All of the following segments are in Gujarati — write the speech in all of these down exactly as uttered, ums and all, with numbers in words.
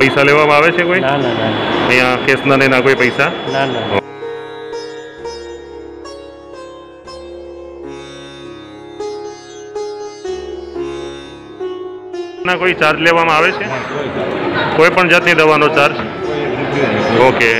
पैसा लेवामां आवे छे कोई? ना ना ना अहींया केसना ने ना कोई पैसा? ना ना। ना कोई चार्ज लेवामां आवे छे? कोई पण जातनी दवानो चार्ज? ओके।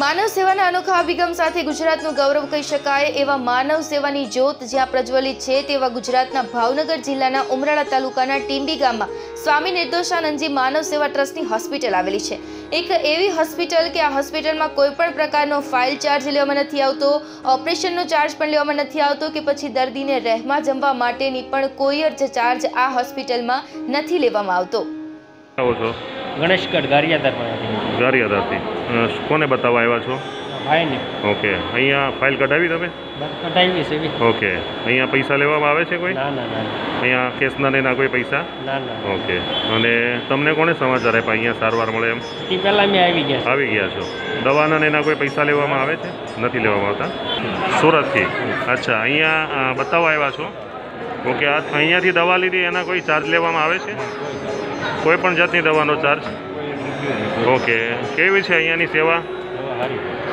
मानव सेवाना अनोखा अभिगम साथे गुजरातनु गौरव कही शकाय एवा मानव सेवानी ज्योत ज्यां प्रज्वलित छे तेवा गुजरातना भावनगर जिल्लाना उमराळा तालुकाना टींबी गाममां स्वामी निर्दोषानंदजी मानव सेवा ट्रस्टनी होस्पिटल आवेली छे। एक एवी होस्पिटल के आ होस्पिटलमां कोईपण प्रकारनो फाइल चार्ज लेवामां नथी आवतो, ऑपरेशननो चार्ज पण लेवामां नथी आवतो के पछी दर्दीने रहेमा जमवा माटेनी पण कोई ज चार्ज आ होस्पिटलमां नथी लेवामां आवतो। गणेश कट गारियादार गारियादार थी कोने बतावा आव्या छो? भाई ने। ओके अहींया फाइल कढावी तमे? कढावी छे। ओके अहींया पैसा लेवामां आवे छे कोई? ना ना ना अहींया केसना ने ना कोई पैसा? ना ना। ओके अने तमने कोणे समाचार आप्या अहींया सारवार मळे एम? ती पहेला मे आवी गया आवी गया छो। दवाना ने ना कोई पैसा लेवामां आवे छे? नथी लेवामां आवता। सूरत थी? अच्छा अहींया बतावा आव्या छो? ओके आ अहींयाथी दवा लीधी एना कोई चार्ज लेवामां आवे छे? कोईपण जातनी दवानो चार्ज? ओके केवी छे अहींयानी सेवा?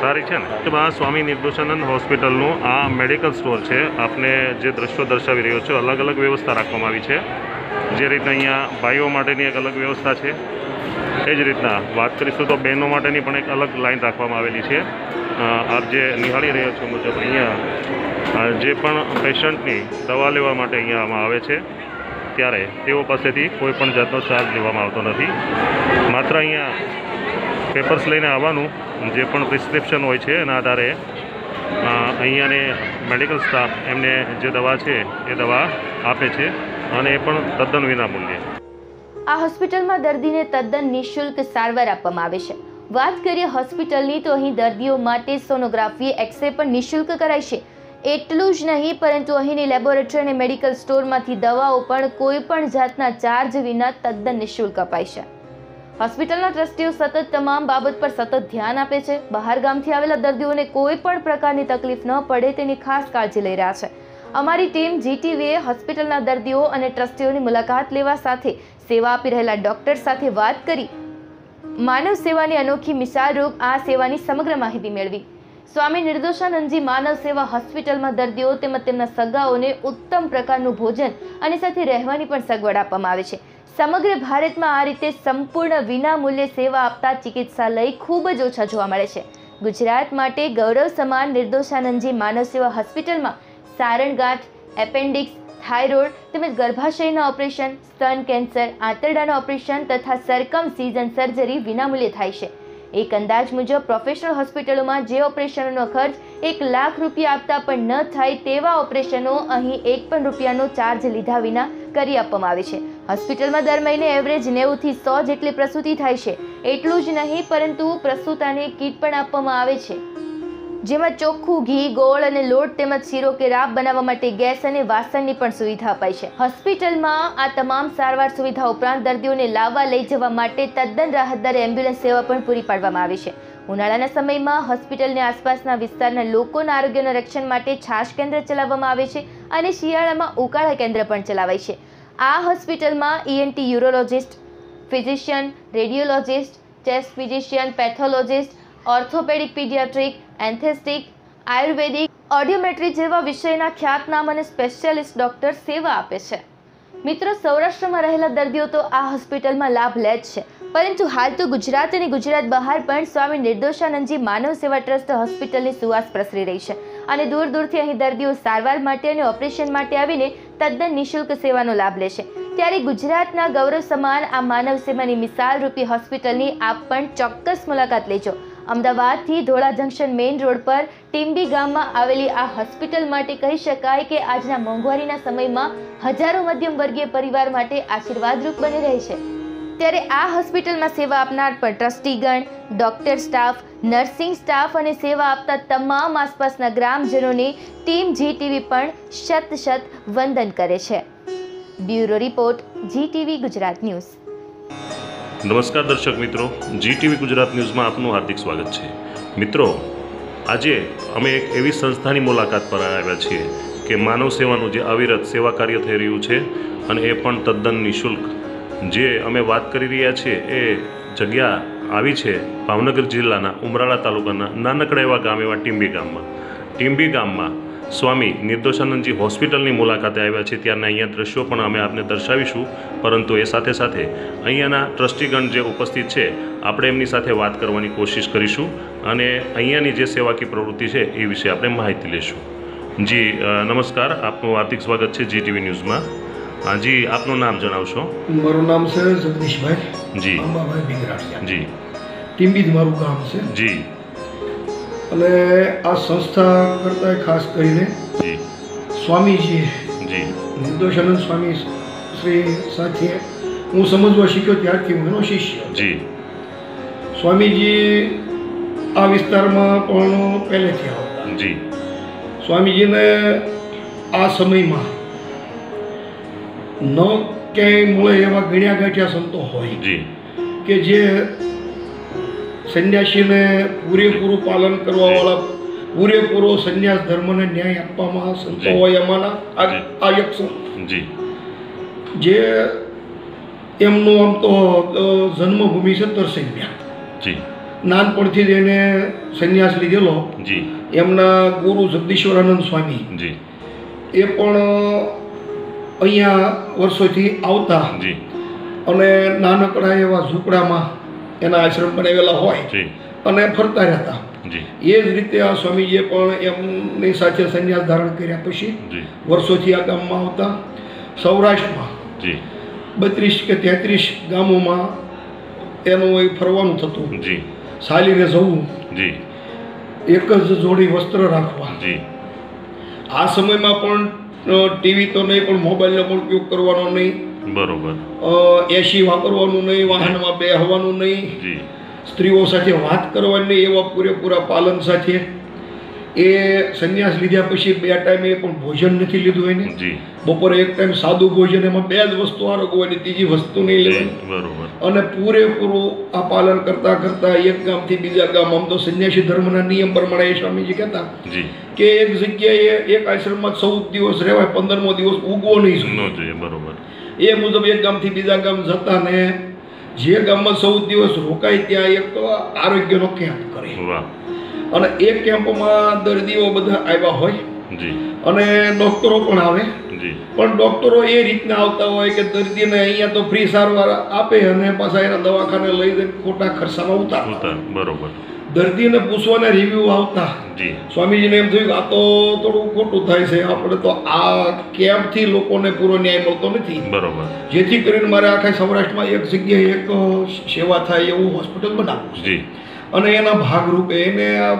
सारी छे ने। तो आ स्वामी निर्दोषानंद होस्पिટલનો आ मेडिकल स्टोर छे। आपने जे दृश्य दर्शावी रह्यो छे अलग अलग व्यवस्था राखवामां आवी छे। जे रीतना अहींया भाईओ माटेनी एक अलग व्यवस्था छे, ए ज रीतना वात करीशुं तो बहनों माटेनी पण एक अलग लाइन राखवामां आवेली छे। आप जे निहाळी रह्या छो मुजब अहींया जे पण पेशन्टनी दवा लेवा माटे अहींया आमां आवे छे त्यारे तेओ पासेथी कोईपण जातनो चार्ज लेवामां आवतो नथी। मात्र अहींया पेपर्स लईने आववानुं, जे पण प्रिस्क्रिप्शन होय छे एना आधारे अहींयाने मेडिकल स्टाफ एमने जे दवा छे ए दवा आपे छे अने ए पण तद्दन विनामूल्ये। आ होस्पिટલમાં દર્દીને તદ્દન નિશુલ્ક સારવાર આપવામાં આવે છે। વાત કરીએ હોસ્પિટલની તો અહીં દર્દીઓ માટે સોનોગ્રાફી એક્સરે પણ નિશુલ્ક કરાય છે। एटलू ज नहीं परंतु अहींनी लेबोरेटरी अने मेडिकल स्टोर मांथी दवाओ पण कोईपण जातना चार्ज विना तद्दन निःशुल्क अपाय छे। होस्पिटलना ट्रस्टीओ सतत तमाम बाबत पर सतत ध्यान आपे छे। बहार गामथी आवेला दर्दीओने कोईपण प्रकारनी तकलीफ न पड़े तेनी खास काळजी लई रह्या छे। अमारी टीम जीटीवीए होस्पिटलना दर्दीओ अने ट्रस्टीओनी मुलाकात लेवा साथे सेवा आपी रहेला डॉक्टर साथे वात करी मानव सेवानी अनोखी मिसाल रूप आ सेवानी समग्र माहिती मेळवी। स्वामी निर्दोषानंदजी मानव सेवा हॉस्पिटल में दर्दियों तेमज तेमना सगाओने उत्तम प्रकारनुं भोजन अने साथे रहेवानी पण सगवड आपवामां आवे छे। समग्र भारत में आ रीते संपूर्ण विनामूल्ये सेवा आपता चिकित्सालय खूब ज ओछा जोवा मळे छे। गुजरात माटे गौरव समान निर्दोषानंदजी मानव सेवा हॉस्पिटल में सारणगांठ, एपेन्डिक्स, थायरॉइड तेमज गर्भाशयना ऑपरेशन, स्तन केन्सर, आंतरडाना ऑपरेशन तथा सर्कमसिजन सर्जरी विनामूल्ये थाय छे। एक अंदाज मुजब प्रोफेशनल हॉस्पिटलों में जे ऑपरेशनों खर्च एक लाख रुपया आपता पण न थाय तेवा ऑपरेशनों अहीं एक पण रुपयानो चार्ज लीधा विना करी आपवामां आवे छे। हॉस्पिटल में दर महीने एवरेज नेवु थी सौ जेटली प्रसूति थाय छे। एटलुं ज नहीं परंतु प्रसूताने किट पण आपवामां आवे छे, जेमां चोख्खुं घी, गोळ अने लोट तेमज सीरो के राब बनावा माटे गैस अने वासणनी पण सुविधा अपाय छे। हॉस्पिટલમાં आ तमाम सारवार सुविधा उपरांत दर्दीओने लाववा लई जवा माटे तद्दन राहत दरे एम्ब्युलन्स सेवा पण पूरी पाडवामां आवे छे। ઉનાળાના સમયમાં હોસ્પિટલને આસપાસના વિસ્તારના લોકોના આરોગ્યના રક્ષણ માટે છાશ કેન્દ્ર ચલાવવામાં આવે છે અને શિયાળામાં ઉકાળા કેન્દ્ર પણ ચલાવાય છે। આ હોસ્પિટલમાં ENT urologist, physician, radiologist, chest physician, pathologist, orthopaedic paediatric, anaesthetic, ayurvedic, audiometry જેવા વિષયના ખ્યાતનામ અને સ્પેશિયાલિસ્ટ ડોક્ટર સેવા આપે છે। મિત્રો, સૌરાષ્ટ્રમાં રહેલા દર્દીઓ તો આ હોસ્પિટલમાં લાભ લે જ છે, પરંતુ હાલ તો ગુજરાત અને ગુજરાત બહાર પણ સ્વામી નિર્દોષાનંદજી માનવ સેવા ટ્રસ્ટ હોસ્પિટલની સુવાસ પ્રસરી રહી છે અને દૂર દૂરથી અહીં દર્દીઓ સારવાર માટે અને ઓપરેશન માટે આવીને તદ્દન નિઃશુલ્ક સેવાનો લાભ લે છે। ત્યારે ગુજરાતના ગૌરવ સમાન આ માનવ સેવાની મિસાલ રૂપી હોસ્પિટલની આપ પણ ચોક્કસ મુલાકાત લેજો। अमદાवाद थी धोड़ा जंक्शन मेन रोड पर टींबी गाम में आवेली आ हॉस्पिटल माटे कही शकाय के आज मोंघवारी समय में हजारों मध्यम वर्गीय परिवार माटे आशीर्वादरूप बनी रहे छे। त्यारे आ हॉस्पिटल में सेवा आपनार पर ट्रस्टीगण, डॉक्टर स्टाफ, नर्सिंग स्टाफ और सेवा आपता तमाम आसपासना ग्रामजनों ने टीम जीटीवी पर शत शत वंदन करे छे। Bureau report, GTV Gujarat news. नमस्कार दर्शक मित्रों, जीटीवी गुजरात न्यूज़ में आपनु हार्दिक स्वागत है। मित्रों, आजे अमे एक एवी संस्थानी मुलाकात पर आव्या छीए કે માનવ સેવાનું જે અવિરત સેવા કાર્ય થઈ રહ્યું છે અને એ પણ તદ્દન નિઃશુલ્ક. જે અમે વાત કરી રહ્યા છીએ એ જગ્યા આવી છે ભાવનગર જિલ્લાના ઉમરાળા તાલુકાના નાનકડા એવા ગામ એવા ટીંબી ગામમાં. ટીંબી ગામમાં સ્વામી નિર્દોષાનંદજી હોસ્પિટલની મુલાકાતે આવ્યા છે ત્યારના અહીંયા દ્રશ્યો પણ અમે આપને દર્શાવીશું, પરંતુ એ સાથે સાથે અહીંયાના ટ્રસ્ટીગણ જે ઉપસ્થિત છે આપણે એમની સાથે વાત કરવાની કોશિશ કરીશું અને અહીંયાની જે સેવાકીય પ્રવૃત્તિ છે એ વિશે આપણે માહિતી લઈશું. જી નમસ્કાર, આપનું હાર્દિક સ્વાગત છે જી ટીવી ન્યૂઝમાં. हाँ जी, आपનું નામ જણાવશો? મારું નામ છે જગદીશભાઈ જી અંબાભાઈ બિંદરાડિયા જી. ટીંબી જ મારું ગામ છે જી. અને આ સંસ્થા કરતા ખાસ કરીને જી સ્વામીજી જી નિર્દોષાનંદ સ્વામી શ્રી સાથે હું સમજવા શીખ્યો ત્યારથી હું એનો શિષ્ય જી. સ્વામીજી આ વિસ્તારમાં પણ પહેલેથી આવતા જી. સ્વામીજીને આ સમયમાં न क्या मूल एवं गण्या गाठिया संतो हो के जे संन्यासी ने पूरेपूरु पालन करवा वाला पूरेपूरो संन्यास धर्म ने न्याय अपवामा संतो हो यमाना आयक संत जी. जे एमनो आम तो जन्मभूमि से तरसेन गया जी. नानपणथी जेने संन्यास लीधेलो जी एमना गुरु जगदीश्वरानंद स्वामी जी ए पण अहिया वर्षोथी आवता जी. अने नानकड़ा एवा झूपड़ामां एना आश्रम बनावेला होय जी अने फरता रहता जी. ए ज रीते आ स्वामीजीए पण एमनी साथे संन्यास धारण कर्या पछी वर्षोथी आ गाममां आवता. सौराष्ट्रमां जी बत्रीस के तेत्रीस गामोमां एमो ए फरवानुं थतुं जी. सालीने जवुं जी, एक ज जोड़ी वस्त्र राखवा जी. आ समयमां पण टीवी तो नहीं पर मोबाइल नो उपयोग करवानो नहीं बरोबर. एसी वापरवानो नहीं, वाहन में बेहवानो नहीं जी. स्त्रीओ साथे बात करवानी एवा पूरेपूरा पालन साथे ए संन्यास लीध्या पछी बे टाइमे पण भोजन नहीं लीधुं एने जी. बपोरे एक टाइम सादुं भोजन एमां बे ज वस्तु आरोगवानी, तीजी वस्तु नहीं लेवानी बरोबर. अने पूरेपूरो आ पालन करता करता एक गामथी बीजा गाम आम तो संन्यासी धर्मना नियम प्रमाणे स्वामीजी कहेता जी के एक जग्याए एक आश्रममां चौदह दिवस रहेवाय, पंदरमो दिवस ऊगवो नहीं જોઈએ बरोबर. ए मुजब एक गामथी बीजा गाम जता ने जे गाममां चौदह दिवस रोकाय त्यां एक आरोग्यनो કેમ્પ કરે. વાહ. અને એક કેમ્પમાં દર્દીઓ બધા આવ્યા હોય જી અને ડોક્ટરો પણ આવે જી. પણ ડોક્ટરો એ રીતના આવતા હોય કે દર્દીને અહીંયા તો ફ્રી સારવાર આપે અને પાછા એના દવાખાને લઈ જઈને ખોટા ખર્ચામાં ઉતારતા બરોબર. દર્દીને પૂછવાના રિવ્યુ આવતા જી. સ્વામીજીને એમ થયું કે આ તો થોડું ખોટું થાય છે, આપણે તો આ કેમ્પથી લોકોને પૂરો ન્યાય મળતો નથી બરોબર. જેથી કરીને મારે આખા સૌરાષ્ટ્રમાં એક જગ્યાએ એક સેવા થાય એવું હોસ્પિટલ બનાવવું જી. અને એના ભાગરૂપે એને આ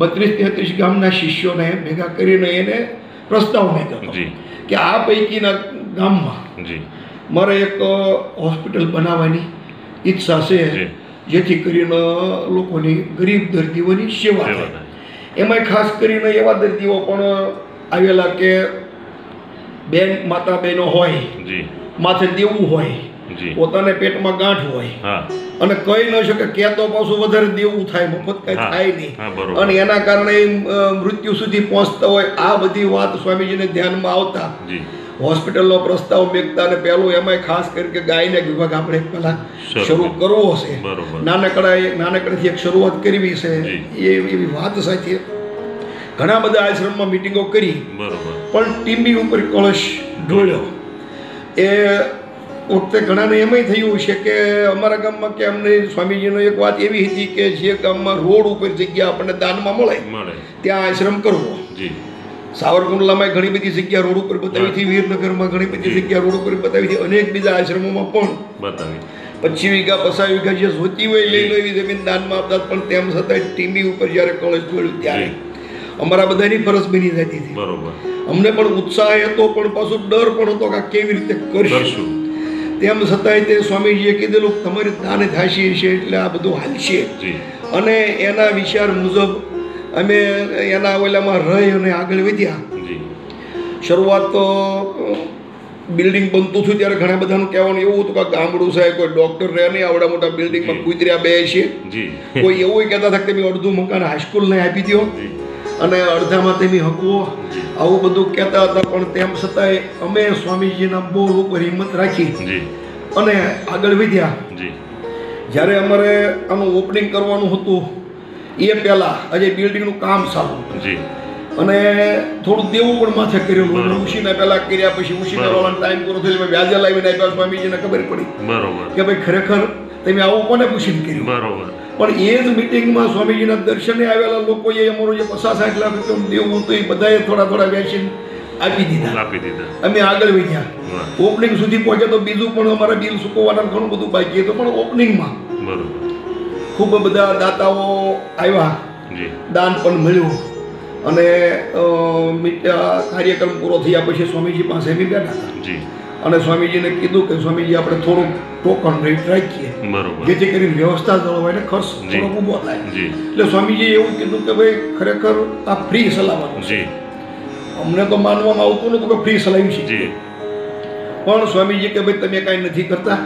બત્રીસ તેત્રીસ ગામના શિષ્યોને ભેગા કરીને એને પ્રસ્તાવ મૂક્યો કે આ પૈકીના ગામમાં જી મારે એક હોસ્પિટલ બનાવવાની ઈચ્છા છે જેથી કરીને લોકોની ગરીબ દર્દીઓની સેવા થાય. એમાં ખાસ કરીને એવા દર્દીઓ પણ આવેલા કે બેન માતા બહેનો હોય જી, માથે દેવું હોય, પોતાને પેટમાં ગાંઠ હોય અને કઈ ન શકે કે તો પાછું વધારે દેવું થાય, મફત કઈ થાય નહીં અને એના કારણે મૃત્યુ સુધી પહોંચતા હોય. આ બધી વાત સ્વામીજીને ધ્યાનમાં આવતા હોસ્પિટલનો પ્રસ્તાવ મેકતા અને પહેલું એમાંય ખાસ કરીને ગાયને વિભાગ આપણે પહેલા શરૂ કરવો છે. નાનકડા નાનકડાથી એક શરૂઆત કરવી છે એવી વાત સાથે ઘણા બધા આશ્રમમાં મિટિંગો કરી પણ ટીંબી ઉપર કળશ ઢોળ્યો. એ વખતે ઘણાને એમય થયું છે કે અમારા ગામમાં કે અમને સ્વામીજીનો એક વાત એવી હતી કે જે ગામમાં રોડ ઉપર જગ્યા આપણને દાનમાં મળે ત્યાં આશ્રમ કરવો જી. સાવરકુંડલામાં ઘણી બધી જગ્યા રોડ ઉપર બતાવી હતી, વીરનગરમાં ઘણી બધી જગ્યા રોડ ઉપર બતાવી હતી, અનેક બીજા આશ્રમોમાં પણ બતાવી. પચીસ વીઘા પચાસ વીઘા જે જોતી હોય લઈ લો એવી જમીન દાનમાં આપતા, પણ તેમ છતાં ટીંબી ઉપર જ્યારે કળશ જોડ્યું ત્યારે અમારા બધાની ફરજ બની જતી હતી બરોબર. અમને પણ ઉત્સાહ હતો પણ પાછો ડર પણ હતો કે કેવી રીતે કરીશું. તેમ છતાંય તે સ્વામીજીએ કીધેલું તમારી દાને થાશી છે એટલે આ બધું હાલશે અને એના વિચાર મુજબ અમે એના ઓલામાં રહી અને આગળ વધ્યા. શરૂઆત તો બિલ્ડિંગ બનતું થયું ત્યારે ઘણા બધાનું કહેવાનું એવું હતું કે ગામડું છે, કોઈ ડૉક્ટર રહે નહીં, આવડા મોટા બિલ્ડિંગમાં કૂતર્યા બે છે, કોઈ એવું કહેતા હતા કે તમે અડધું મકાન હાઈસ્કૂલને આપી દો अने अर्धा में तेमी हकवो आवुं बधुं कहेता हता पण तेम छतांय अमे स्वामीजीना बोल उपर हिम्मत राखी जी अने आगळ वध्या जी। ज्यारे अमारे आनुं ओपनिंग करवानुं हतुं ए पहेला अजे बिल्डिंगनुं काम चालू जी अने थोडुं देवुं पण माथे करेलुं उशीना पहेला कर्या पछी उशीना रोवानो टाइम पूरो थयो એટલે વ્યાજે લાવીને આપ્યા સ્વામીજીને ખબર પડી બરોબર કે ભાઈ ખરેખર તમે આવું કોને પૂછીને કર્યું બરોબર पर एज मीटिंग में स्वामीजी दर्शने आवेला लोको ये अमरो जे पचास साठ लाख रुपया देवो तो ये बधाए थोड़ा थोड़ा वेचीन आपी दीधा आपी दीधा अमे आगळ वध्या ओपनिंग सुधी पहुंचे तो बीजू पण अमारा बिल चूकवाना घणो बधु बाकी तो पण ओपनिंग में बरोबर खूब बधा दाताओ आव्या जी दान पण મળ્યું અને કાર્યક્રમ પૂરો થયા પછી સ્વામીજી પાસે અમે બેઠા जी અને સ્વામીજીને કીધું કે સ્વામીજી આપણે થોડું ટોકન રેટ રાખીએ બરોબર જેથી કરીને વ્યવસ્થા જળવાય ને ખર્ચ થોડો ઊભો થાય જી એટલે સ્વામીજી એવું કીધું કે ભાઈ ખરેખર આ ફ્રી સલાહવાનું જી અમને તો માનવામાં આવતું નતું કે ફ્રી સલાહી છે જી પણ સ્વામીજી કે ભાઈ તમે કાઈ નથી કરતા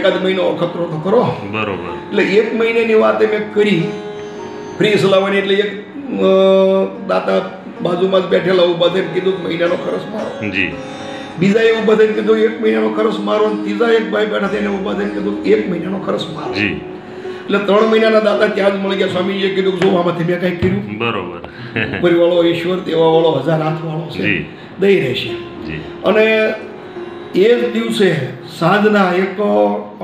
એકાદ મહિનો ખતરો તો કરો બરોબર એટલે એક મહિનાની વાત અમે કરી ફ્રી સલાહવાની એટલે એક દાતા બાજુમાં જ બેઠેલા ઊભા થઈને કીધું મહિનાનો ખર્ચ મારો જી બીજા એ ઊભા થઈને કીધું એક મહિનાનો ખર્ચ મારો અને ત્રીજા એક ભાઈ બેઠા થઈને ઊભા થઈને કીધું એક મહિનાનો ખર્ચ મારો જી એટલે ત્રણ મહિનાના દાતા ત્યાં જ મળી ગયા સ્વામીજીએ કીધું જો આમાંથી મેં કાંઈ કર્યું બરોબર ઉપરવાળો ઈશ્વર દેવાવાળો હજાર હાથવાળો છે જી દઈ રહેશે જી અને એ જ દિવસે સાંજના એક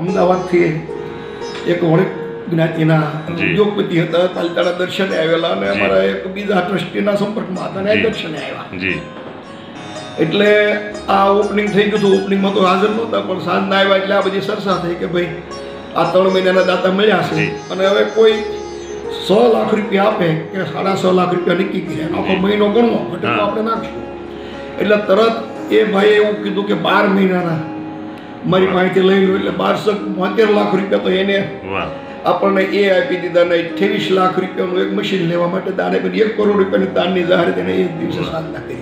અમદાવાદથી એક વળે જ્ઞાતિના ઉદ્યોગપતિ હતા તાલતાડા દર્શને આવેલા અને અમારા એક બીજા ટ્રસ્ટીના સંપર્કમાં હતા અને દર્શને આવ્યા જી એટલે આ ઓપનિંગ થઈ ગયું તો ઓપનિંગમાં તો હાજર નહોતા પણ સાંજના આવ્યા એટલે આ બધી સરસા થઈ કે ભાઈ આ ત્રણ મહિનાના દાતા મળ્યા છે અને હવે કોઈ સો લાખ રૂપિયા આપે કે સાડા સો લાખ રૂપિયા નક્કી કર્યા આખો મહિનો ગણવો એટલે આપણે નાખશું એટલે તરત એ ભાઈએ એવું કીધું કે બાર મહિનાના મારી પાસેથી લઈ લો એટલે બારસો બોતેર લાખ રૂપિયા તો એને વાહ આપણને એ આપી દીધા ને અઠ્યાવીસ લાખ રૂપિયાનું એક મશીન લેવા માટે દાને પણ એક કરોડ રૂપિયાની દાનની જાહેરાત એને એક દિવસે સાંજના કરી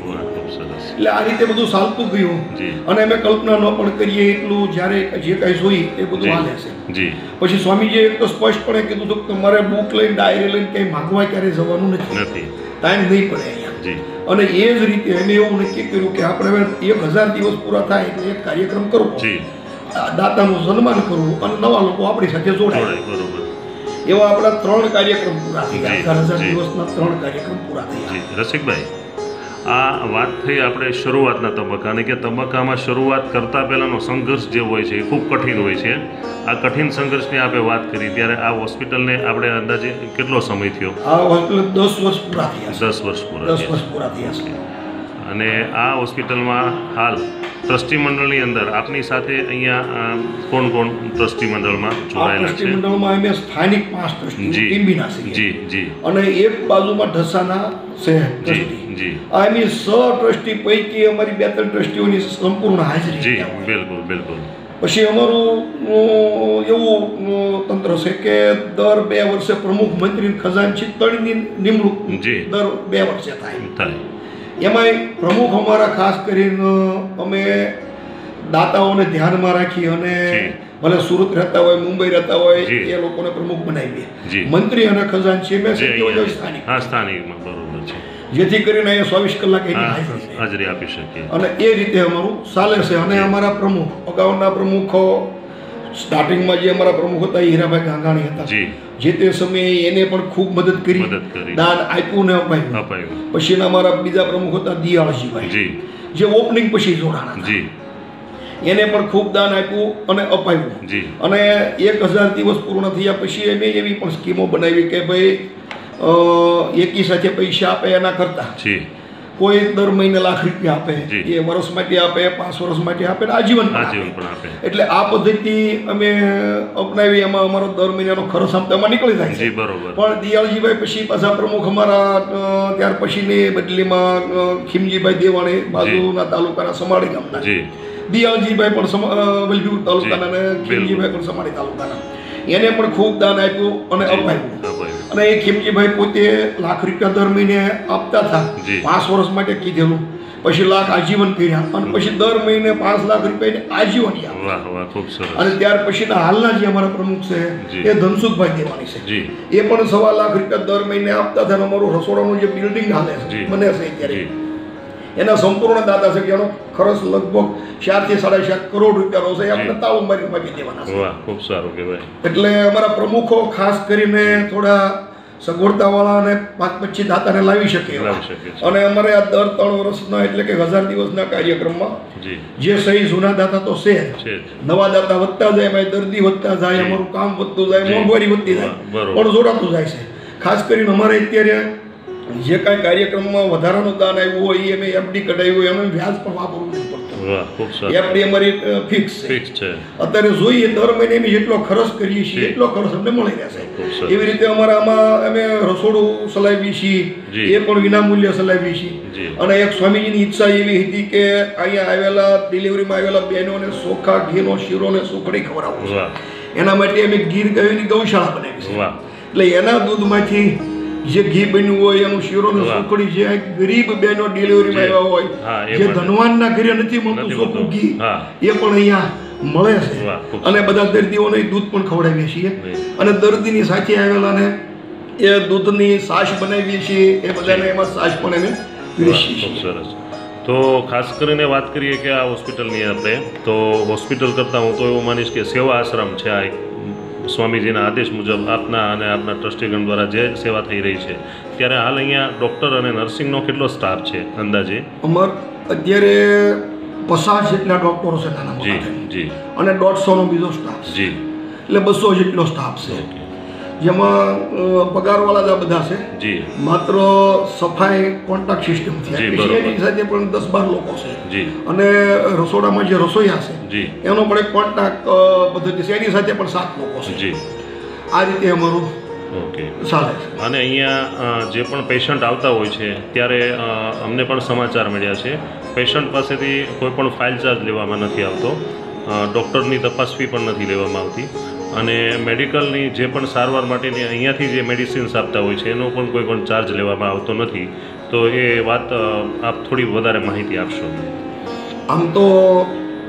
એટલે આ રીતે બધું ચાલતું ગયું અને અમે કલ્પના ન પણ કરીએ એટલું જ્યારે જે કાંઈ જોઈ એ બધું હાલે છે પછી સ્વામીજીએ એક તો સ્પષ્ટપણે કીધું હતું કે તમારે બુક લઈને ડાયરી લઈને કંઈ માગવા ક્યારેય જવાનું નથી ટાઈમ નહીં પડે અહીંયા અને એ જ રીતે અમે એવું નક્કી કર્યું કે આપણે એક હજાર દિવસ પૂરા થાય એટલે એક કાર્યક્રમ કરવો દાતાનું સન્માન કરવું અને નવા લોકો આપણી સાથે જોડાય બરોબર એવા આપણા ત્રણ કાર્યક્રમ પૂરા થયા હજાર દિવસના ત્રણ કાર્યક્રમ પૂરા થયા રસિકભાઈ આ વાત થઈ આપણે શરૂઆતના તબક્કાની કે તબક્કામાં શરૂઆત કરતાં પહેલાંનો સંઘર્ષ જે હોય છે એ ખૂબ કઠિન હોય છે આ કઠિન સંઘર્ષની આપણે વાત કરી ત્યારે આ હોસ્પિટલને આપણે અંદાજે કેટલો સમય થયો આ હોસ્પિટલ દસ વર્ષ પૂરા થયા દસ વર્ષ પૂરા દસ વર્ષ પૂરા થયા છે અને આ હોસ્પિટલમાં હાલ ટ્રસ્ટી મંડળની અંદર આપની સાથે અહીંયા કોણ કોણ ટ્રસ્ટી મંડળમાં જોડાયેલા છે ટ્રસ્ટી મંડળમાં અમે સ્થાનિક પાંચ ટ્રસ્ટી ટીંબીના છે જી જી અને એક બાજુમાં ઢસાના છે ટ્રસ્ટી જી આ અમે સો ટ્રસ્ટી પૈકી અમારી બે ત્રણ ટ્રસ્ટીઓની સંપૂર્ણ હાજરી જી બિલકુલ બિલકુલ પછી અમારું એવું તંત્ર છે કે દર બે વર્ષે પ્રમુખ મંત્રી ખજાનચી તળની નિમણૂક જી દર બે વર્ષે થાય થાય એમાં પ્રમુખ અમારા ખાસ કરીને અમે દાતાઓને ધ્યાનમાં રાખી અને ભલે સુરત રહેતા હોય મુંબઈ રહેતા હોય એ લોકોને પ્રમુખ બનાવીએ મંત્રી અને ખજાનચી મેં સ્થાનિકમાં બરોબર છે જેથી કરીને અહીંયા ચોવીસ કલાક એની હાજરી આપી શકીએ અને એ રીતે અમારું ચાલે છે અને અમારા પ્રમુખ અગાઉના પ્રમુખો સ્ટાર્ટિંગમાં જે અમારા પ્રમુખ હતા હીરાભાઈ ગાંગાણી હતા જે તે સમયે એને પણ ખૂબ મદદ કરી દાન આપ્યું ને અપાયું પછી અમારા બીજા પ્રમુખ હતા દિયાળજીભાઈ જે ઓપનિંગ પછી જોડાણા એને પણ ખૂબ દાન આપ્યું અને અપાયું અને એક હજાર દિવસ પૂર્ણ થયા પછી અમે એવી પણ સ્કીમો બનાવી કે ભાઈ એકી સાથે પૈસા આપે એના કરતા કોઈ દર મહિને લાખ રૂપિયા આપે એ વર્ષ માટે આપે પાંચ વર્ષ માટે આપે આજીવન પણ આપે એટલે આ પદ્ધતિ અમે અપનાવી એમાં અમારો દર મહિનાનો ખર્ચ આમતામાં નીકળી જાય છે બરોબર પણ દિયાળજીભાઈ પછી પાછા પ્રમુખ અમારા ત્યાર પછીની બદલીમાં ખીમજીભાઈ દેવાણે બાજુના તાલુકાના સમાડી ગામના દિયાળજીભાઈ પણ વલભી તાલુકાના અને ખીમજીભાઈ પણ સમાડી તાલુકાના એને પણ ખૂબ દાન આપ્યું અને અપાયું અને એ ખીમજીભાઈ પોતે લાખ રૂપિયા દર મહિને આપતા હતા પાંચ વર્ષ માટે કીધેલું पछी लाख आजीवन कर्या अने पछी दर महीने पांच लाख रूपिया आजीवन आप्या। त्यार पछीना हालना जे अमारा प्रमुख छे ए धनसुखभाई देवाणी छे, ए पण सवा लाख रूपिया दर महीने आपता था। अमारुं रसोडानुं जे बिल्डिंग हाले छे बने छे त्यारे एना संपूर्ण दादा से जेनो खर्च लगभग चार से साढ़े चार करोड़ रुपया रोज अपने ताऊ मरी मांगी देवाना छे। वाह खूब सारू कहेवाय। एटले अमारा प्रमुखों खास करीने थोड़ा सगवड़ता वाला ने पांच पच्चीस दाता ने लाई सके अने अमारे आ दर त्रण वर्षना एटले के हजार दिवसना कार्यक्रम में जे सही जूना दाता तो छे ज नवा दाता वधता जाय, माय दर्दी वधता जाय, अमारुं काम वधतुं जाय, मोंघवारी वधती जाय, पण जोडातुं जाय छे। खास करीने अमारे अत्यारे જે કાઈ કાર્યક્રમમાં વધારાનું દાન આવ્યું હોય એમે એફડી કઢાવ્યું હોય એમે વ્યાજ પણ વાપરવું નથી પડતું। વાહ ખૂબ સારું। એફડી અમારી ફિક્સ છે ફિક્સ છે। અત્યારે જોઈએ દર મહિને અમે જેટલો ખર્ચ કરીએ છીએ એટલો ખર્ચ અમને મળી રહેશે। એવી રીતે અમારામાં અમે રસોડું ચલાવીએ છીએ, એ પણ વિનામૂલ્ય ચલાવીએ છીએ। અને એક સ્વામીજીની ઈચ્છા એવી હતી કે અહીંયા આવેલા ડિલિવરીમાં આવેલા બહેનોને સોખા ઘીનો શીરો ને સુખડી ખવડાવવું, એના માટે અમે ગીર ગાયોની ગૌશાળા બનાવી છે। વાહ એટલે એના દૂધમાંથી જે ઘી બન્યું હોય એનું શીરો ને સુખડી જે ગરીબ બેનો ડિલિવરી માં આવ્યા હોય જે ધનવાનના ઘરે નથી મળતું સુખું ઘી એ પણ અહીંયા મળે છે। અને બધા દર્દીઓને દૂધ પણ ખવડાવીએ છીએ અને દર્દીની સાથે આવેલાને એ દૂધની છાશ બનાવીએ છીએ, એ બધાને એમાં છાશ પણ એને પીરસીએ છીએ। સરસ। तो खास करीने बात करिए कि आ હોસ્પિટલની આપણે તો હોસ્પિટલ કરતાં હું તો એવું માનીશ કે સેવા આશ્રમ છે। આ स्वामीजी आदेश मुजब आपना अने आपना ट्रस्टीगण द्वारा जे सेवा थी रही है त्यारे हाल अहींया डॉक्टर अने नर्सिंग नो केटलो स्टाफ छे अंदाजे? अमर अत्यारे पचास जेटला डॉक्टरो छे नाना मोटा जी जी अने डेढ़ सौ नो बीजो स्टाफ जी एटले बसो जेटलो स्टाफ छे। जेमां पगारवाळा ज बधा छे जी, मात्र सफाई कॉन्ट्राक्ट सिस्टम छे। एनी साथे पण दस बारह लोको छे जी अने रसोडामां जे रसोईया छे जी एनो पण एक कॉन्ट्राक्ट पद्धति छे। एनी साथे पण सात लोको छे जी। आ रीते अमारुं ओके चाले छे। अने अहींया जे पण पेशન્ટ आवता होय छे त्यारे अमने पण समाचार मळ्या छे पेशન્ટ पासेथी कोई पण फाइल चार्ज लेवामां नथी आवतो, डॉक्टरनी तपास फी पण नथी लेवामां आवती અને મેડિકલની જે પણ સારવાર માટેની અહીંયાથી જે મેડિસિન્સ આપતા હોય છે એનો પણ કોઈ પણ ચાર્જ લેવામાં આવતો નથી। તો એ વાત આપ થોડી વધારે માહિતી આપશો? આમ તો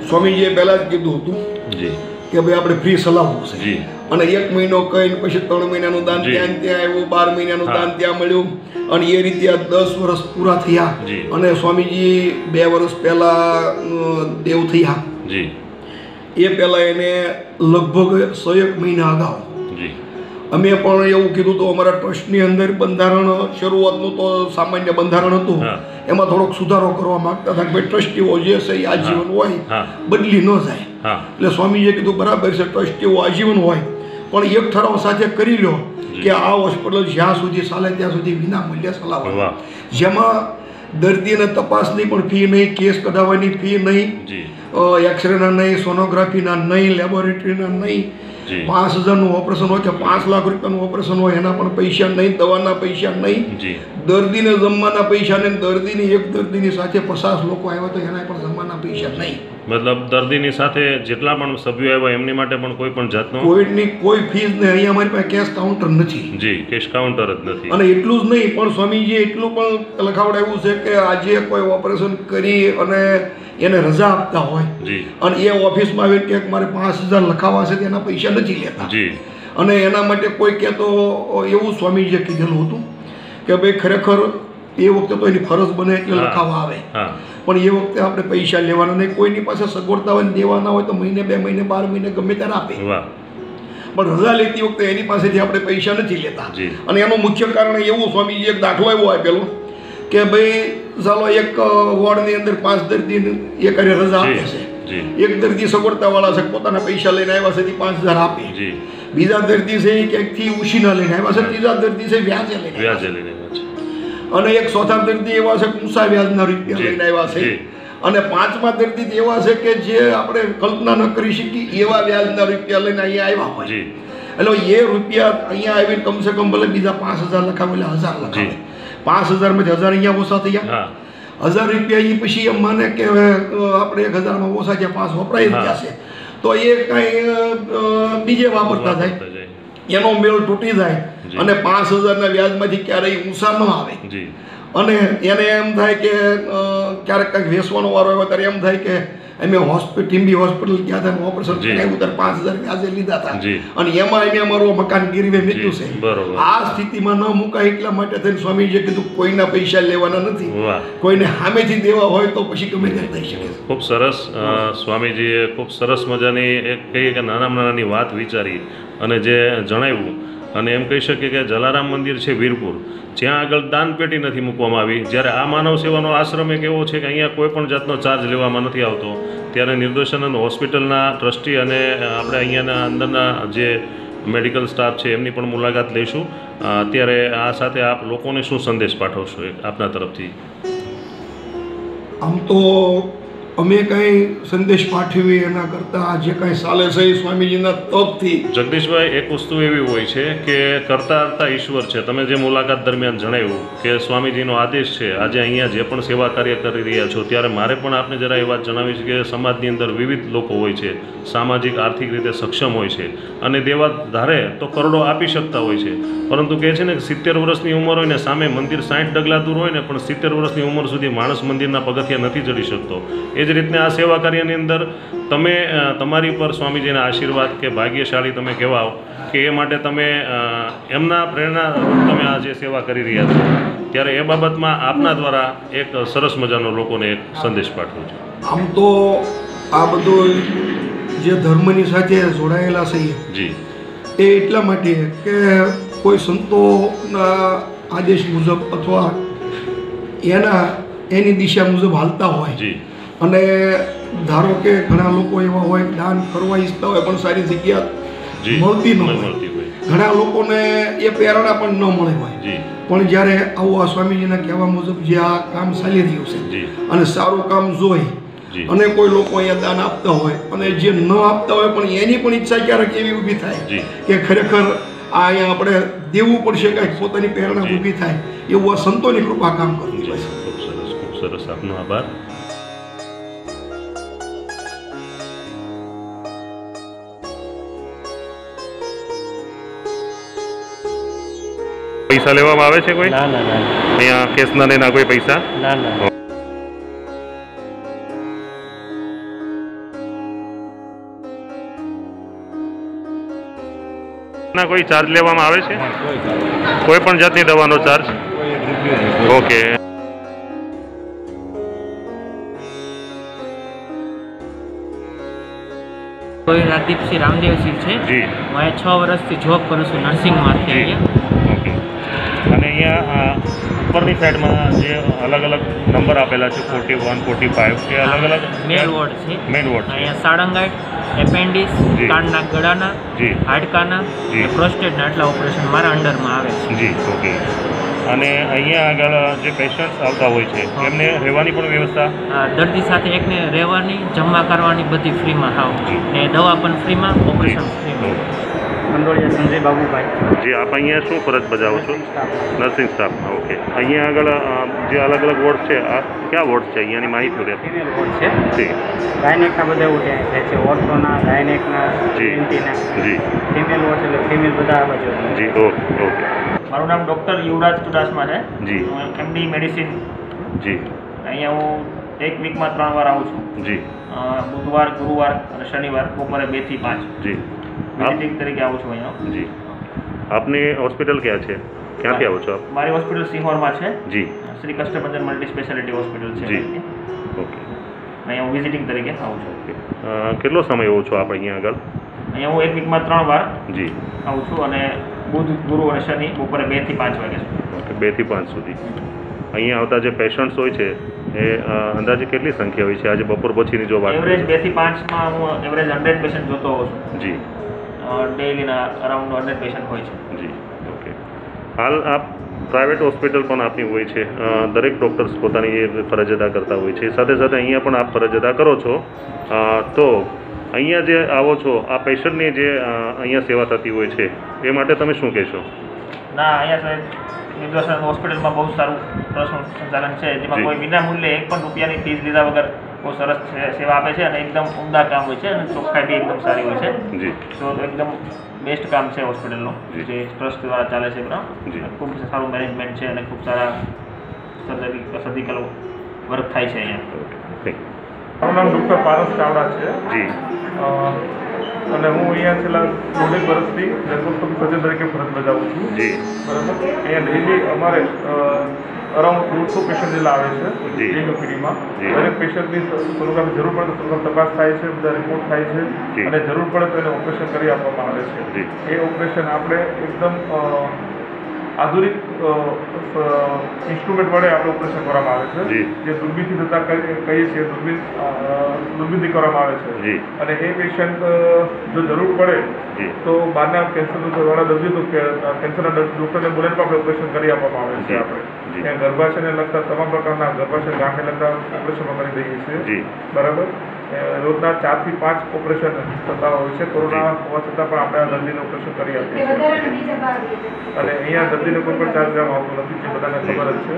સ્વામીજીએ પહેલાં જ કીધું હતું જી કે ભાઈ આપણે ફ્રી સલાહ છે જી અને એક મહિનો કહીને પછી ત્રણ મહિનાનું દાન ત્યાં ત્યાં આવ્યું, બાર મહિનાનું દાન ત્યાં મળ્યું અને એ રીતે આ દસ વર્ષ પૂરા થયા અને સ્વામીજી બે વર્ષ પહેલાં દેવ થયા જી। એ પહેલાં એને લગભગ સો એક મહિના અગાઉ અમે પણ એવું કીધું તો અમારા ટ્રસ્ટની અંદર બંધારણ શરૂઆતનું તો સામાન્ય બંધારણ હતું, એમાં થોડોક સુધારો કરવા માગતા હતા કે ભાઈ ટ્રસ્ટીઓ જે છે એ આજીવન હોય બદલી ન જાય। એટલે સ્વામીજીએ કીધું બરાબર છે, ટ્રસ્ટીઓ આજીવન હોય પણ એક ઠરાવ સાથે કરી લો કે આ હોસ્પિટલ જ્યાં સુધી ચાલે ત્યાં સુધી વિનામૂલ્યે ચલાવવા, જેમાં દર્દીને તપાસની પણ ફી નહીં, કેસ કઢાવવાની ફી નહીં, એક્સરેના નહીં, સોનોગ્રાફીના નહીં, લેબોરેટરીના નહીં, પાંચ હજારનું ઓપરેશન હોય કે પાંચ લાખ રૂપિયાનું ઓપરેશન હોય એના પણ પૈસા નહીં, દવાના પૈસા નહીં, દર્દીને જમવાના પૈસા નહીં, દર્દીની એક દર્દીની સાથે પચાસ લોકો આવ્યા તો એના પણ જમવાના પૈસા નહીં। મતલબ દર્દીની સાથે જેટલા પણ સભ્યો આવ્યા એમની માટે પણ કોઈ પણ જાતનો કોઈની કોઈ ફીસ નહીં। અહીંયા અમારી પાસે કેશ કાઉન્ટર નથી જી, કેશ કાઉન્ટર જ નથી। અને એટલું જ નહીં પણ સ્વામીજીએ એટલું પણ લખાવડાવ્યું છે કે આજે કોઈ ઓપરેશન કરી અને એને રજા આપતા હોય અને એ ઓફિસમાં આવીને કે મારે પાંચ હજાર લખાવવા છે એના પૈસા નથી લેતા અને એના માટે કોઈ કહેતો એવું સ્વામીજીએ કીધેલું હતું કે ભાઈ ખરેખર એ વખતે તો એની ફરજ બને એટલે લખાવવા આવે પણ એ વખતે આપણે પૈસા લેવાના નહીં, કોઈની પાસે સગવડતા હોય દેવાના હોય તો મહિને બે મહિને બાર મહિને ગમે ત્યારે આપે પણ રજા લેતી વખતે એની પાસેથી આપણે પૈસા નથી લેતા। અને એનું મુખ્ય કારણ એવું સ્વામીજીએ એક દાખલો એવો આપેલો કે ભાઈ ચાલો એક વોર્ડની અંદર પાંચ દર્દી એ કરે રજા આપે છે, એક દર્દી સગવડતાવાળા છે પોતાના પૈસા લઈને આવ્યા છે પાંચ હજાર આપે, બીજા દર્દી છે એ ક્યાંકથી ઉછીના લઈને આવ્યા છે, ત્રીજા દર્દી છે વ્યાજે લઈને આવ્યા છે અને એક ચોથા દર્દી એવા છે ઊંચા વ્યાજના રૂપિયા લઈને આવ્યા છે અને પાંચમા દર્દી એવા છે કે જે આપણે કલ્પના ન કરી શકીએ એવા વ્યાજના રૂપિયા લઈને અહીંયા આવ્યા હોય। એટલે એ રૂપિયા અહીંયા આવીને કમસે કમ ભલે બીજા પાંચ હજાર લખાવે એટલે હજાર લખાવે, पांच हज़ार में हज़ार अँ ओसा थी हज़ार रुपया पी एम मैंने के आप एक हज़ार में ओसा थे पांच वपराई गया है तो ये कहीं बीजे वापरता जाए एनो मेल तूटी जाए पांच हज़ार व्याज में क्यारे ऊँचा न आए અને એને એમ થાય કે ક્યારેક કંઈક વેસવાનો વારો આવ્યો ત્યારે એમ થાય કે અમે હોસ્પિટલ ટીંબી હોસ્પિટલ ગયા હતા ઓપરેશન કરાવ્યું ત્યારે પાંચ હજાર વ્યાજે લીધા હતા અને એમાં અમે અમારું મકાન ગીરવે મૂક્યું છે. આ સ્થિતિમાં ન મુકાય એટલા માટે થઈને સ્વામીજીએ કીધું કોઈના પૈસા લેવાના નથી, કોઈને સામેથી દેવા હોય તો પછી ગમે તે થઈ શકે. ખૂબ સરસ સ્વામીજીએ ખૂબ સરસ મજાની એક કહીએ કે નાનામાં નાની વાત વિચારી અને જે જણાવ્યું અને એમ કહી શકીએ કે જલારામ મંદિર છે વીરપુર, જ્યાં આગળ દાનપેટી નથી મૂકવામાં આવી, જ્યારે આ માનવ સેવાનો આશ્રમ એક એવો છે કે અહીંયા કોઈપણ જાતનો ચાર્જ લેવામાં નથી આવતો, ત્યારે નિર્દોષાનંદ હોસ્પિટલના ટ્રસ્ટી અને આપણે અહીંયાના અંદરના જે મેડિકલ સ્ટાફ છે એમની પણ મુલાકાત લઈશું. અત્યારે આ સાથે આપ લોકોને શું સંદેશ પાઠવશો આપના તરફથી? આમ તો અમે કંઈ સંદેશ પાઠવીએ એના કરતાં જે કંઈ ચાલે છે એ સ્વામીજીના તપથી. જગદીશભાઈ, એક વસ્તુ એવી હોય છે કે કરતા ઈશ્વર છે. તમે જે મુલાકાત દરમિયાન જણાવ્યું કે સ્વામીજીનો આદેશ છે, આજે અહીંયા જે પણ સેવા કાર્ય કરી રહ્યા છો ત્યારે મારે પણ આપને જરા એ વાત જણાવી છે કે સમાજની અંદર વિવિધ લોકો હોય છે, સામાજિક આર્થિક રીતે સક્ષમ હોય છે અને દેવા ધારે તો કરોડો આપી શકતા હોય છે, પરંતુ કહે છે ને કે સિત્તેર વર્ષની ઉંમર હોય ને સામે મંદિર સાઠ ડગલા દૂર હોય ને પણ સિત્તેર વર્ષની ઉંમર સુધી માણસ મંદિરના પગથિયા નથી ચડી શકતો. એ જ રીતને આ સેવા કાર્યની અંદર તમે તમારી પર સ્વામીજીના આશીર્વાદ કે ભાગ્યશાળી તમે કહેવાઓ કે એ માટે તમે એમના પ્રેરણારૂપ તમે આ જે સેવા કરી રહ્યા છો, ત્યારે એ બાબતમાં આપના દ્વારા એક સરસ મજાનો લોકોને એક સંદેશ પાઠવું છે. આમ તો આ બધું જે ધર્મની સાથે જોડાયેલા છે જી એ એટલા માટે કે કોઈ સંતોના આદેશ મુજબ અથવા એના એની દિશા મુજબ હાલતા હોય જી. અને ધારો કે ઘણા લોકો એવા હોય દાન કરવા ઈચ્છતા હોય પણ સારી જગ્યા મળતી ન હોય, ઘણા લોકોને એ પ્રેરણા પણ ન મળે હોય, પણ જ્યારે આવું આ સ્વામીજીના કહેવા મુજબ જે આ કામ ચાલી રહ્યું છે અને સારું કામ જોઈ અને કોઈ લોકો અહીંયા દાન આપતા હોય અને જે ન આપતા હોય પણ એની પણ ઈચ્છા ક્યારેક એવી ઊભી થાય કે ખરેખર આ અહીંયા આપણે દેવું પડશે, કાંઈક પોતાની પ્રેરણા ઊભી થાય એવું આ સંતોની કૃપા કામ કરવી પડે. ખૂબ સરસ, ખૂબ સરસ. આપનો આભાર. પૈસા લેવામાં આવે છે કોઈ? ના ના ના, અહીંયા કેશ ના લેના કોઈ પૈસા? ના ના. ના કોઈ ચાર્જ લેવામાં આવે છે? કોઈ પણ જાતની દવાનો ચાર્જ? ઓકે. કોઈ રાદીપસિંહ રામદેવસિંહ છે જી. હું આ છ વર્ષથી જોબ કરું છું નર્સિંગમાં અત્યારે. અને અહીંયા ઉપરની સાઈડમાં જે અલગ અલગ નંબર આપેલા છે ફોર્ટી વન ફોર્ટી ફાઇવ એ અલગ અલગ મેન વોર્ડ છે. મેન વોર્ડ અહીંયા સાળંગાઈટ, એપેન્ડિક્સ, કાનના ગળાના, હાડકાના, પ્રોસ્ટેટના એટલા ઓપરેશન મારા અંડરમાં આવે છે જી. ઓકે. અને અહીંયા આગળ જે પેશન્ટ્સ આવતા હોય છે એમને રહેવાની પણ વ્યવસ્થા દર્દી સાથે એકને રહેવાની જમવા કરવાની બધી ફ્રીમાં આવ ને દવા પણ ફ્રીમાં, ઓપરેશન ફ્રીમાં. કંડોળિયા સંજય બાબુભાઈ જી. આપ અહીંયા શું ફરજ બજાવો છો? નર્સિંગ સ્ટાફમાં. ઓકે. અહીંયા આગળ જે અલગ અલગ વોર્ડ છે આ કયા વોર્ડ છે અહીંયાની માહિતી લે? ફિમેલ વોર્ડ છે જી. ગાયનેકના બધા એવું થાય છે, ઓર્થોના, ગાયનેકના જી જી. ફિમેલ વોર્ડ એટલે ફિમેલ બધા આવે છે જી. ઓકે. મારું નામ ડૉક્ટર યુવરાજ ચુડાસમા છે જી. હું એમડી મેડિસિન જી. અહીંયા હું એક વીકમાં ત્રણ વાર આવું છું જી. બુધવાર, ગુરુવાર અને શનિવાર બપોરે બે થી પાંચ જી. મેડિસિન તરીકે આવું છું અહીંયા જી. આપની હોસ્પિટલ ક્યાં છે? ક્યાંથી આવો છો આપ? મારી હોસ્પિટલ સિહોરમાં છે જી. Shri Kashtabhanjan multi speciality hospital છે જી. ઓકે. અહીંયા હું વિઝિટિંગ તરીકે આવું છું. કેટલો સમય આવું છો આપ અહીંયા આગળ? અહીંયા હું એક વીકમાં ત્રણ વાર જી આવું છું અને બુધ, ગુરુ અને શનિ બપોરે બે થી પાંચ વાગે છું. ઓકે. બે થી પાંચ સુધી. અહીંયા આવતા જે પેશન્ટ્સ હોય છે એ અંદાજે કેટલી સંખ્યા હોય છે આજે બપોર પછીની જો વાત? એવરેજ બે થી પાંચમાં હું એવરેજ હંડ્રેડ પેશન્ટ જોતો હોઉં છું જી. ડેલીના અરાઉન્ડ હંડ્રેડ પેશન્ટ હોય છે જી. ઓકે. હાલ આપ પ્રાઇવેટ હોસ્પિટલ પણ આપની હોય છે, દરેક ડૉક્ટર્સ પોતાની ફરજ અદા કરતા હોય છે, સાથે સાથે અહીંયા પણ આપ ફરજ અદા કરો છો, તો અહીંયા જે આવો છો આ પેશન્ટની જે અહીંયા સેવા થતી હોય છે એ માટે તમે શું કહેશો? ના, અહીંયા નિર્દોષાનંદ હોસ્પિટલમાં બહુ સારું પ્રશ્ન સંચાલન છે જેમાં કોઈ વિનામૂલ્યે એક પણ રૂપિયાની ફીસ લીધા વગર બહુ સરસ સેવા આપે છે અને એકદમ ઉમદા કામ હોય છે અને ચોખ્ખાઈ બી એકદમ સારી હોય છે જી. તો એકદમ બેસ્ટ કામ છે હોસ્પિટલનું જે ટ્રસ્ટ દ્વારા ચાલે છે. પણ ખૂબ સારું મેનેજમેન્ટ છે અને ખૂબ સારા सर्जरी सर्जिकल वर्क थाय है। मारू नाम डॉक्टर पारस चावड़ा है जी, और हूँ अँ छाला चौदह वर्ष की डेस्कोस्कोपिक सर्जन तरीके फरज बजावूँ छूँ जी। बराबर अँ डेली अमारे अराउंड दो सौ पेशेंट जेला आए जी पीढ़ी में। दरेक पेशेंट की सोनोग्राम जरूर पड़े तो तपास थाय है, बधा रिपोर्ट थाय है और जरूर पड़े तो ऑपरेशन कर आपवामां आवे छे। ए ऑपरेशन आपणे एकदम आधुनिक इंस्ट्रूमेंट वड़े आप ऑपरेशन कर दूरबीन थी थता कही दूरबीन दूरबीन थी कर पेशेंट जो जरूर पड़े तो बहार कैंसर दर्दी तो कैंसर डॉक्टर ने बोले ऑपरेशन कर आप गर्भाशय ने लगता तमाम प्रकार गर्भाशय गांठ ने लगता ऑपरेशन कर दीजिए छे। बराबर रोजना चार थी पांच ऑपरेशन थता हो कोरोना होवा छतां आप दर्दी ने ऑपरेशन कर दर्दी ने कोई चार्ज लेवा आवतो नथी जे बधाने खबर ज छे।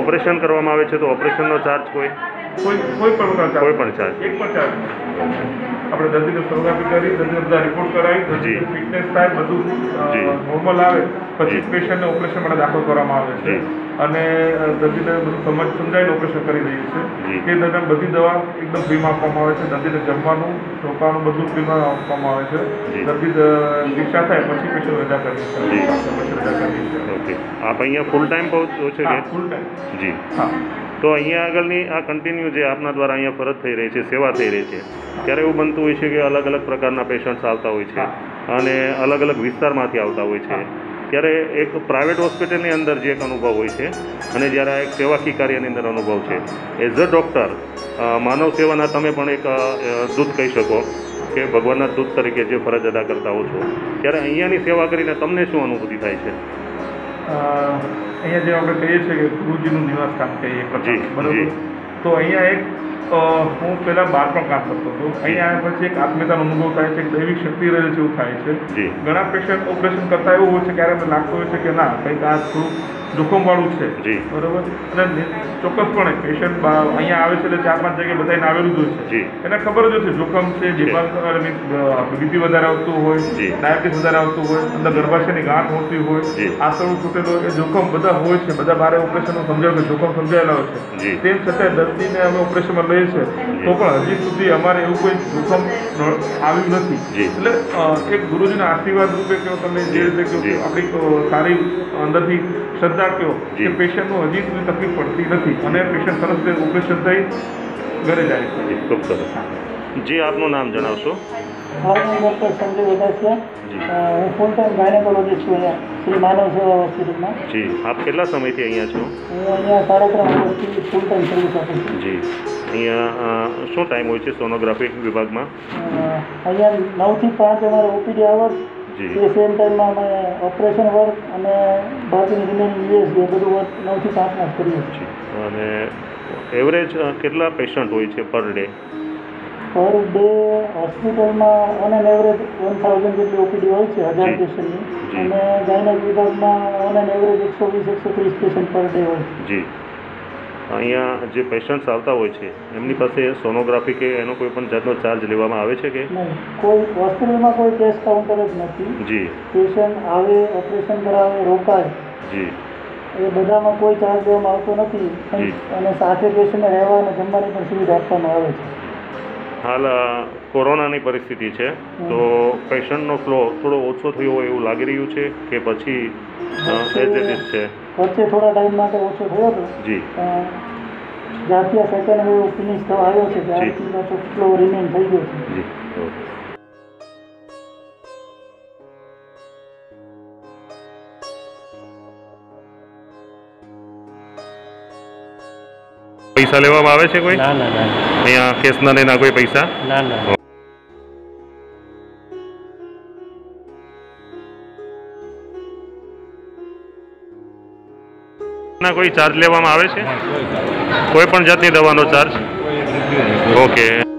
ऑपरेशन करवामां आवे छे तो ऑपरेशन नो चार्ज कोई कोई कोई पण चार्ज कोई पण चार्ज एक पण चार्ज अपने दर्दी ने सोनोग्राफी करी, दर्दी ने बधा रिपोर्ट कराई, दर्दी फिटनेस थाय बधुं नॉर्मल आवे पछी पेशेंट ने ऑपरेशन माटे दाखल करवामां आवे छे अने दर्दी ने बधुं समझ समजाईने ऑपरेशन करी दईए छे। ते दरमियान बधी दवा एकदम फ्री में आपवामां आवे छे, दर्दी ने जमवानुं रोकाणुं बधुं फ्री में आपवामां आवे छे। दर्दी रिक्षा थाय पछी पेशेंट रजा करीए छे, पछी रजा करीए छे। ओके, आप अहींया फूल टाइम पहुंचो छो के फूल टाइम जी? हां, तो अहींया आगळनी आ कंटीन्यू जे आपना द्वारा अहींया फरज थई रही छे, सेवा थई रही छे, क्यारे एवं बनतु हो कि अलग अलग प्रकारना पेशंट्स आता होने अलग अलग विस्तार में आता हो क्यारे एक प्राइवेट हॉस्पिटल अंदर जो एक अनुभव होय छे अने ज्यारे एक सेवाकी कार्यनी अंदर अनुभव छे। एज अ डॉक्टर मानव सेवाना तमे पण एक दूत कही शको कि भगवानना दूत तरीके जो फरज अदा करता हो छो, त्यारे अहींयानी सेवा करीने तमने शुं अनुभूति थाय छे? अहींया जे आपणे कहीए छे कि गुरुजीनुं निवास स्थान कहीए जी बरोबर, तो अहींया एक हूँ पहला बार पर काम करता तो अँ एक आत्मीयता अनुभव थाय छे, दैविक शक्ति रहे छे थाय छे। घणा पेशेंट ऑपरेशन करता एवुं होय छे क्यारे अमने लागतुं होय छे कि ना कंईक आ थोडुं जोखमवाळुं छे। बरोबर, अने चोक्कसपणे पेशेंट अहीं आवे छे એટલે चार पांच जग्याए बधाईने आवेलुं ज होय छे, एने खबर ज होय छे जोखम छे, जेમાં बीपी વધારે આવતું હોય, ડાયાબિટીસ વધારે આવતું હોય, અંદર ગર્ભાશયની ગાંઠ હોતી હોય, આંતરડું તૂટેલું હોય, જોખમ બધા હોય છે, બધા બારે ઓપરેશનનો સમજાવ્યું કે જોખમ સમજાયેલા હોય છે। તેમ છતાં દર્દીને અમે ઓપરેશનમાં લઈએ છે તો પણ હજી સુધી અમારે એવું કોઈ જોખમ આવ્યું નથી। એટલે એક ગુરુજીના આશીર્વાદ રૂપે કહો તમે જે રીતે કહો કે આપણી સારી અંદરથી શ્રદ્ધા કહો કે પેશન્ટનું હજી સુધી તકલીફ પડતી નથી અને પેશન્ટ સરસ રીતે ઓપરેશન થઈ ઘરે જાય છે। ખૂબ સરસ જી, આપનું નામ જણાવશો? મારું નામ ડૉક્ટર સંજય વદાસિયા, હું ફૂલ ટાઈમ ગાયનેકોલોજી છું અહીંયા શ્રી માનવ સેવા હોસ્પિટલમાં જી। આપ કેટલા સમયથી અહીંયા છો? હું અહીંયા સાડા ત્રણ વર્ષથી ફૂલ ટાઈમ સર્વિસ આપું છું જી। અહીંયા શું ટાઈમ હોય છે સોનોગ્રાફી વિભાગમાં? અહીંયા નવથી પાંચ અમારે ઓપીડી આવર્સ એ સેમ ટાઈમમાં અમે ઓપરેશન વર્ક અને બાકીની રિમેનિંગ યુએસબી બધું વર્ક નવથી પાંચમાં કરીએ છીએ। અને એવરેજ કેટલા પેશન્ટ હોય છે પર ડે? પર ડે હોસ્પિટલમાં on an average one thousand જેટલી ઓપીડી હોય છે હજાર પેશન્ટની, અને ગાયનેક વિભાગમાં ઓન એન એવરેજ એકસો વીસ એકસો ત્રીસ પેશન્ટ પર ડે હોય છે જી। અહીંયા જે પેશન્ટ્સ આવતા હોય છે એમની પાસે સોનોગ્રાફી કે એનો કોઈ પણ જાતનો ચાર્જ લેવામાં આવે છે કે કોઈ? હોસ્પિટલમાં કોઈ ટેસ્ટ કાઉન્ટર જ નથી જી। પેશન્ટ આવે, ઓપરેશન કરાવે, રોકાય જી, એ બધામાં કોઈ ચાર્જ લેવામાં આવતો નથી અને સાથે પેશન્ટને રહેવા અને જમવાની પણ સુવિધા આપવામાં આવે છે। હાલ કોરોનાની પરિસ્થિતિ છે તો પેશન્ટનો ફ્લો થોડો ઓછો થયો હોય એવું લાગી રહ્યું છે કે પછી એઝ ઇટ ઇઝ છે? વચ્ચે થોડા ટાઈમ માટે ઓછો થયો હતો જી, જ્યારથી આ સેકન્ડ વેવ ફિનિશ થવા આવ્યો છે ત્યારથી પાછો ફ્લો રિમેન થઈ ગયો છે જી। ઓકે। પૈસા લેવામાં આવે છે કોઈ? ના ના ના, અહીંયા કેશ ના લેના કોઈ પૈસા? ના ના। ना कोई चार्ज लेवामां आवे छे? कोई पण जातनी दवानो चार्ज? ओके।